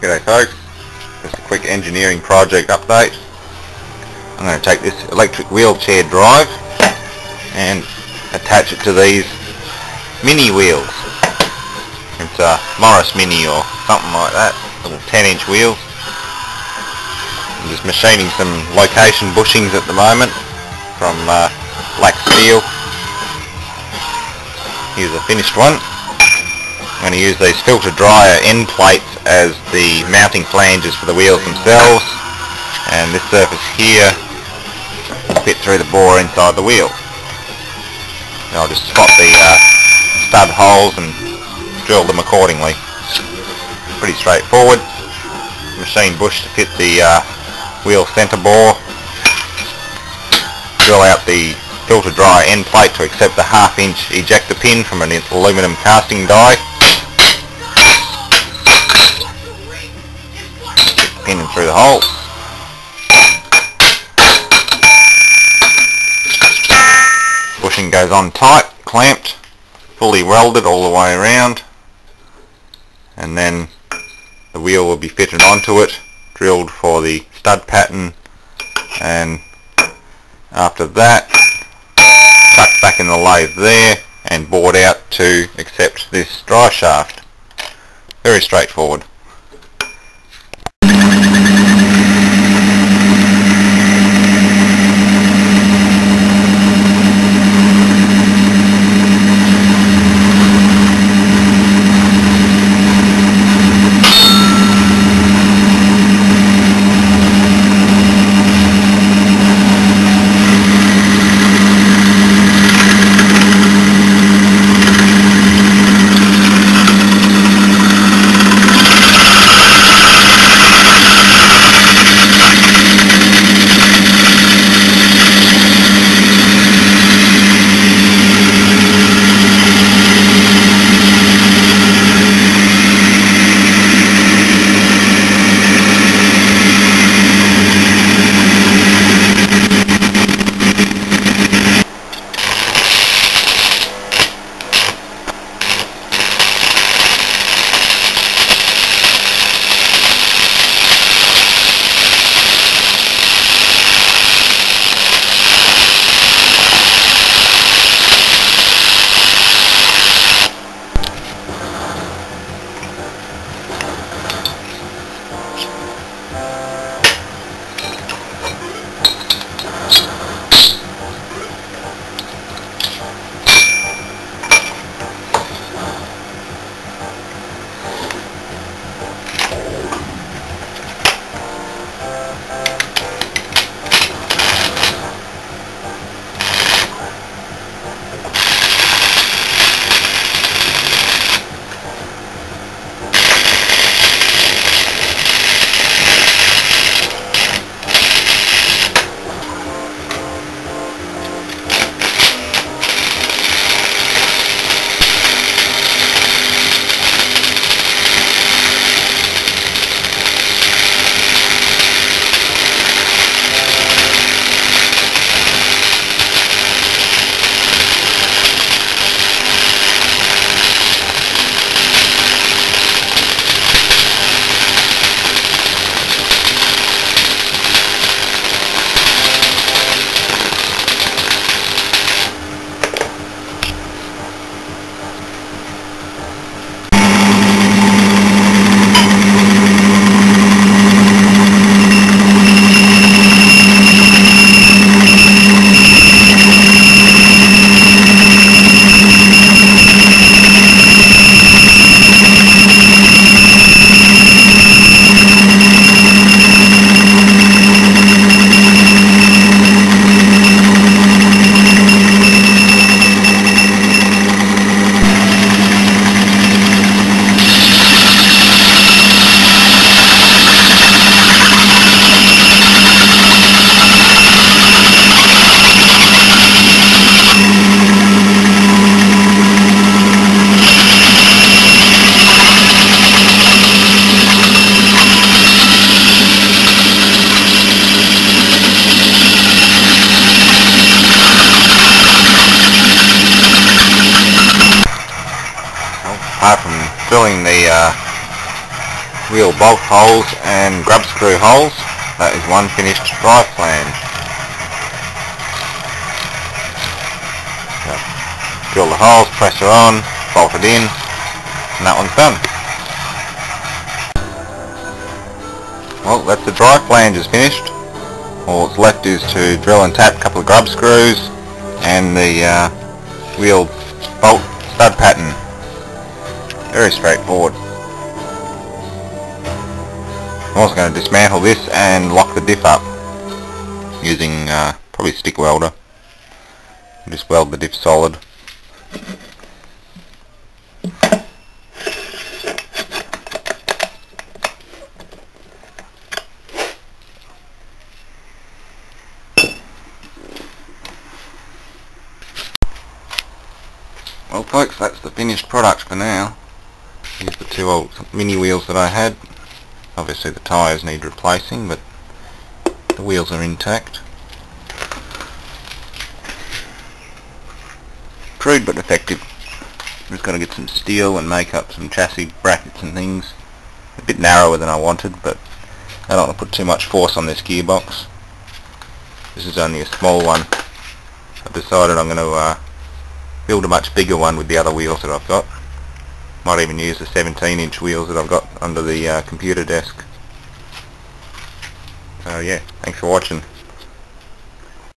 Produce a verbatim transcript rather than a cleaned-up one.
G'day folks, just a quick engineering project update. I'm going to take this electric wheelchair drive and attach it to these mini wheels. It's a Morris Mini or something like that, little ten inch wheels. I'm just machining some location bushings at the moment from uh, black steel. Here's a finished one. I'm going to use these filter dryer end plates as the mounting flanges for the wheels themselves, and this surface here will fit through the bore inside the wheel. Now I'll just spot the uh, stud holes and drill them accordingly. Pretty straightforward. Machine bush to fit the uh, wheel centre bore. Drill out the filter dryer end plate to accept the half inch ejector pin from an aluminum casting die. Pinning through the hole. Bushing goes on tight, clamped, fully welded all the way around, and then the wheel will be fitted onto it, drilled for the stud pattern, and after that tucked back in the lathe there and bored out to accept this dry shaft. Very straightforward. wheel bolt holes and grub screw holes. That is one finished drive plan. So, drill the holes, pressure on, bolt it in, and that one's done. Well, that's the drive flange is finished. All that's left is to drill and tap a couple of grub screws and the uh, wheel bolt stud pattern. Very straightforward. I'm also going to dismantle this and lock the diff up using uh, probably stick welder. Just weld the diff solid. Well folks, that's the finished product for now. Here's the two old mini wheels that I had. Obviously the tyres need replacing, but the wheels are intact. Crude but effective. Just got to get some steel and make up some chassis brackets and things. A bit narrower than I wanted, but I don't want to put too much force on this gearbox. This is only a small one. I've decided I'm going to uh, build a much bigger one with the other wheels that I've got. Might even use the seventeen inch wheels that I've got under the uh, computer desk. So yeah, thanks for watching.